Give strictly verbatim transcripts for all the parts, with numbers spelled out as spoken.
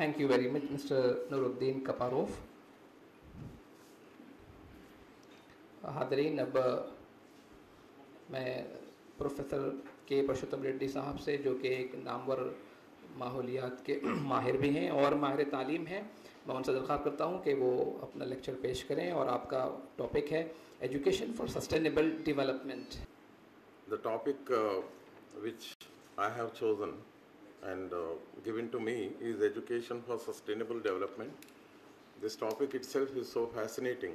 Thank you very much, Mister Nuruddin Kaparov. हादरीन, अब मैं professor के प्रशोत्तम रेड्डी साहब से, जो कि एक नामवर माहौलियात के माहिर भी हैं और माहिर तालीम हैं, मैं उनसे दरख्वाह करता हूं कि वो अपना लेक्चर पेश करें और आपका टॉपिक है education for sustainable development. The topic which I have chosen and uh, given to me is education for sustainable development. This topic itself is so fascinating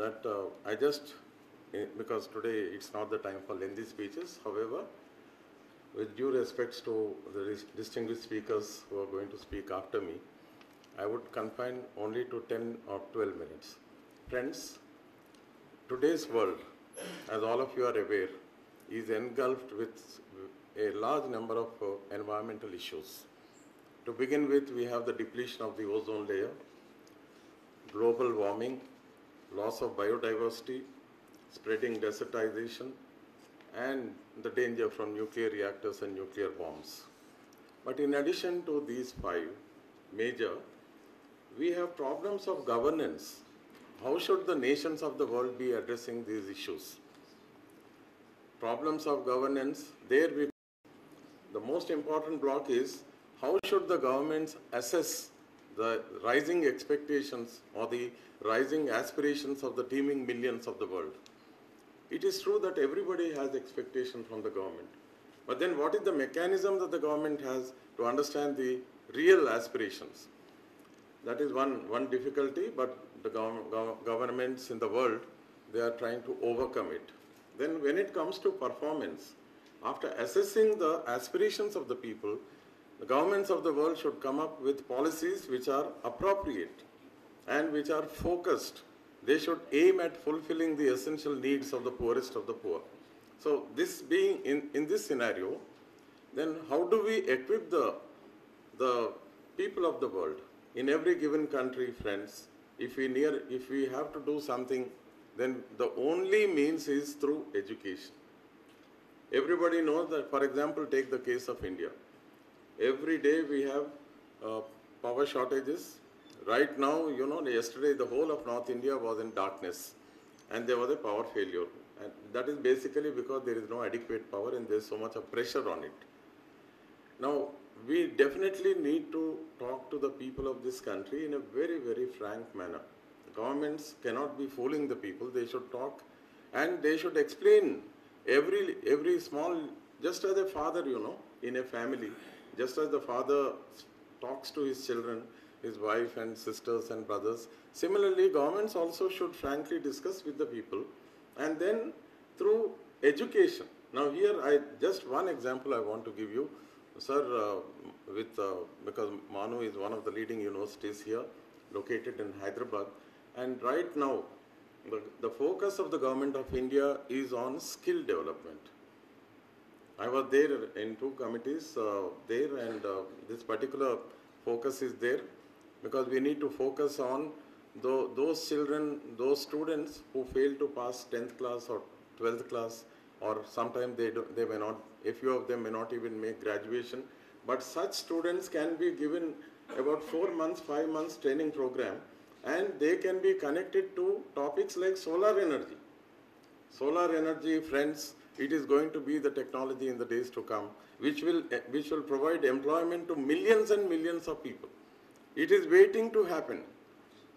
that uh, I just, because today it's not the time for lengthy speeches, however, with due respects to the distinguished speakers who are going to speak after me, I would confine only to ten or twelve minutes. Friends, today's world, as all of you are aware, is engulfed with a large number of uh, environmental issues. To begin with, we have the depletion of the ozone layer, global warming, loss of biodiversity, spreading desertization, and the danger from nuclear reactors and nuclear bombs. But in addition to these five major, we have problems of governance. How should the nations of the world be addressing these issues? Problems of governance, there we the most important block is how should the governments assess the rising expectations or the rising aspirations of the teeming millions of the world. It is true that everybody has expectation from the government. But then what is the mechanism that the government has to understand the real aspirations? That is one, one difficulty, but the gov gov governments in the world, they are trying to overcome it. Then when it comes to performance, after assessing the aspirations of the people, the governments of the world should come up with policies which are appropriate and which are focused. They should aim at fulfilling the essential needs of the poorest of the poor. So this being in, in this scenario, then how do we equip the, the people of the world? In every given country, friends, if we, near, if we have to do something, then the only means is through education. Everybody knows that, for example, take the case of India. Every day we have uh, power shortages. Right now, you know, yesterday the whole of North India was in darkness and there was a power failure. And that is basically because there is no adequate power and there is so much of pressure on it. Now, we definitely need to talk to the people of this country in a very, very frank manner. Governments cannot be fooling the people. They should talk and they should explain. Every, every small, just as a father, you know, in a family, just as the father talks to his children, his wife and sisters and brothers, similarly, governments also should frankly discuss with the people. And then through education. Now here, I just one example I want to give you, sir, uh, with, uh, because Manu is one of the leading universities here, located in Hyderabad. And right now, But the focus of the government of India is on skill development. I was there in two committees uh, there and uh, this particular focus is there because we need to focus on the, those children, those students who fail to pass tenth class or twelfth class, or sometimes they, do, they may not, a few of them may not even make graduation. But such students can be given about four months, five months training program. And they can be connected to topics like solar energy. Solar energy, friends, it is going to be the technology in the days to come, which will, which will provide employment to millions and millions of people. It is waiting to happen.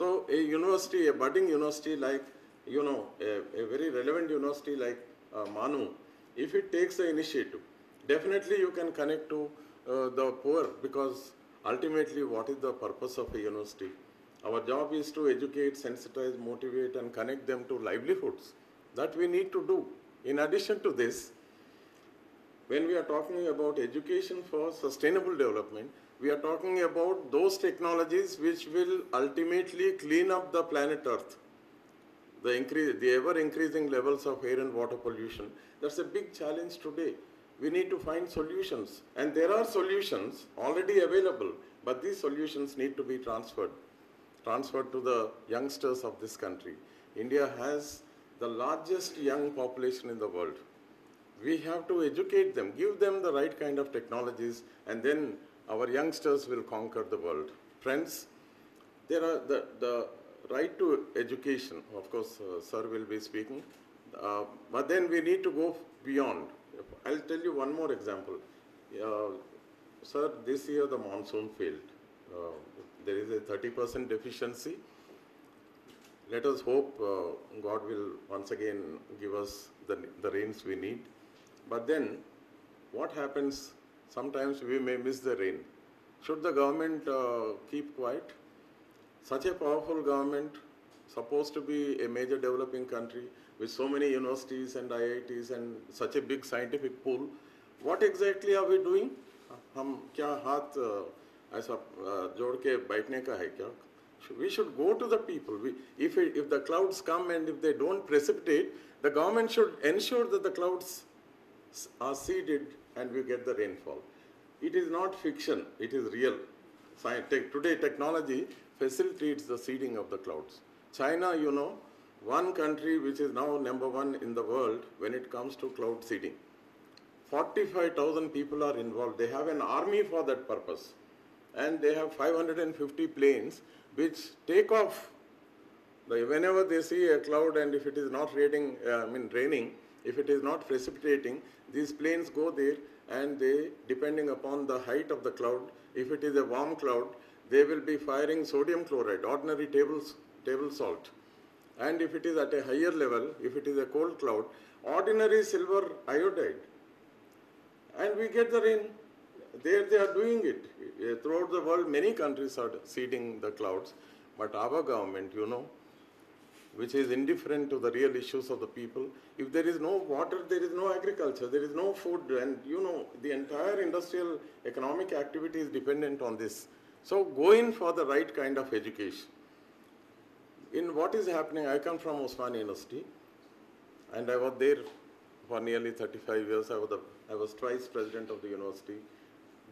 So a university, a budding university like, you know, a, a very relevant university like uh, Manu, if it takes the initiative, definitely you can connect to uh, the poor, because ultimately what is the purpose of a university? Our job is to educate, sensitize, motivate, and connect them to livelihoods. That we need to do. In addition to this, when we are talking about education for sustainable development, we are talking about those technologies which will ultimately clean up the planet Earth. The, increase, the ever-increasing levels of air and water pollution, that's a big challenge today. We need to find solutions. And there are solutions already available, but these solutions need to be transferred. transferred to the youngsters of this country. India has the largest young population in the world. We have to educate them, give them the right kind of technologies, and then Our youngsters will conquer the world. Friends, there are the, the right to education, of course, uh, sir will be speaking, uh, but then we need to go beyond. I'll tell you one more example. Uh, sir, this year the monsoon failed. Uh, there is a thirty percent deficiency. Let us hope uh, God will once again give us the, the rains we need. But then, what happens? Sometimes we may miss the rain. Should the government uh, keep quiet? Such a powerful government, supposed to be a major developing country with so many universities and I I Ts and such a big scientific pool, what exactly are we doing? Hum kya haath aisa jod ke baithne ka hai kya? We should go to the people. We, if, it, if the clouds come and if they don't precipitate, the government should ensure that the clouds are seeded and we get the rainfall. It is not fiction, it is real. Sci- te- today technology facilitates the seeding of the clouds. China, you know, one country which is now number one in the world when it comes to cloud seeding. forty-five thousand people are involved. They have an army for that purpose. And they have five hundred fifty planes which take off. They, whenever they see a cloud and if it is not raining, uh, I mean raining, if it is not precipitating, these planes go there and they, depending upon the height of the cloud, if it is a warm cloud, they will be firing sodium chloride, ordinary tables, table salt. And if it is at a higher level, if it is a cold cloud, ordinary silver iodide. And we get the rain. There they are doing it. Throughout the world, many countries are seeding the clouds. But our government, you know, which is indifferent to the real issues of the people. If there is no water, there is no agriculture, there is no food, and you know, the entire industrial economic activity is dependent on this. So go in for the right kind of education. In what is happening, I come from Osmania University, and I was there for nearly thirty-five years. I was, the, I was twice president of the university.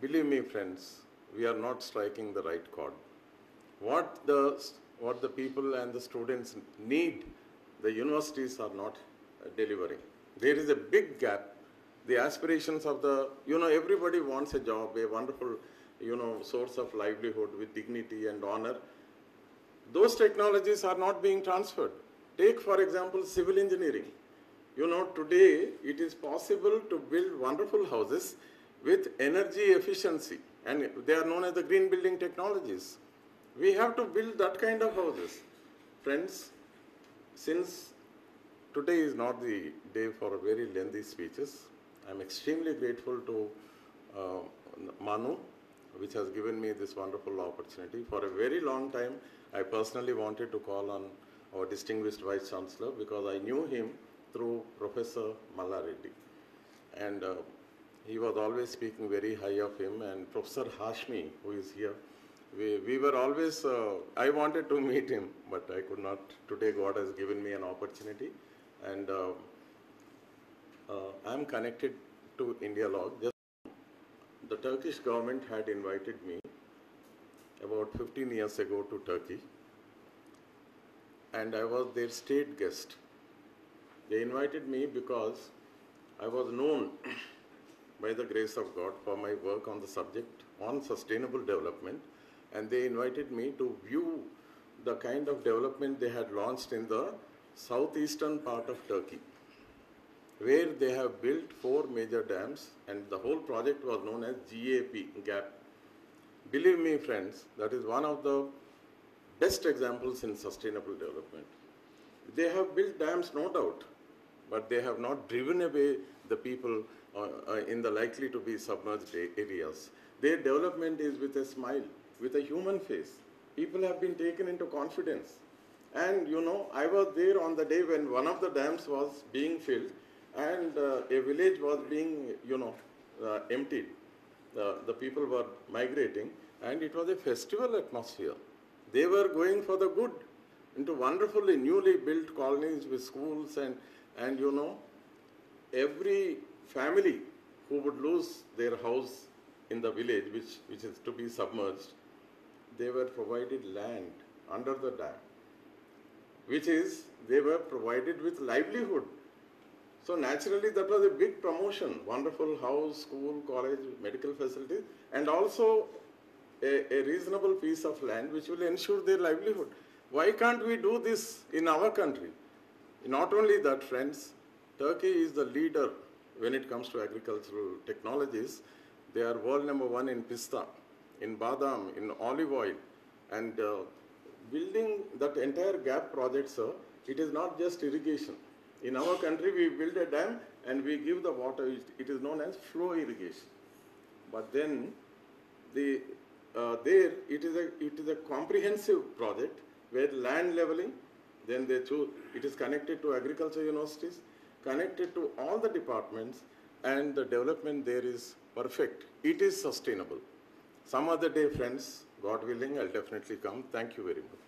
Believe me, friends, we are not striking the right chord. What the what the people and the students need, the universities are not uh, delivering. There is a big gap. The aspirations of the, you know, everybody wants a job, a wonderful, you know, source of livelihood with dignity and honor. Those technologies are not being transferred. Take, for example, civil engineering. You know, today it is possible to build wonderful houses with energy efficiency, and they are known as the green building technologies. We have to build that kind of houses. Friends, since today is not the day for very lengthy speeches, I am extremely grateful to uh, Manu, which has given me this wonderful opportunity. For a very long time, I personally wanted to call on our distinguished Vice Chancellor because I knew him through Professor Mallareddy. And uh, he was always speaking very high of him, and Professor Hashmi, who is here, We, we were always, uh, I wanted to meet him, but I could not. Today God has given me an opportunity, and uh, uh, I am connected to India Log. Just the Turkish government had invited me about fifteen years ago to Turkey, and I was their state guest. They invited me because I was known, by the grace of God, for my work on the subject on sustainable development. And they invited me to view the kind of development they had launched in the southeastern part of Turkey, where they have built four major dams, and the whole project was known as G A P. Believe me, friends, that is one of the best examples in sustainable development. They have built dams, no doubt, but they have not driven away the people uh, uh, in the likely to be submerged areas. Their development is with a smile, with a human face. People have been taken into confidence. And you know, I was there on the day when one of the dams was being filled and uh, a village was being, you know, uh, emptied. Uh, the people were migrating, and it was a festival atmosphere. They were going for the good into wonderfully newly built colonies with schools, and, and you know, every family who would lose their house in the village, which, which is to be submerged, they were provided land under the dam, which is, they were provided with livelihood. So naturally that was a big promotion, wonderful house, school, college, medical facilities, and also a, a reasonable piece of land which will ensure their livelihood. Why can't we do this in our country? Not only that, friends, Turkey is the leader when it comes to agricultural technologies. They are world number one in pista, in badam, in olive oil, and uh, building that entire GAP project, sir, it is not just irrigation. In our country, we build a dam and we give the water. It is known as flow irrigation. But then, the, uh, there it is a it is a comprehensive project where land leveling. Then they choose. It is connected to agriculture universities, connected to all the departments, and the development there is perfect. It is sustainable. Some other day, friends, God willing, I'll definitely come. Thank you very much.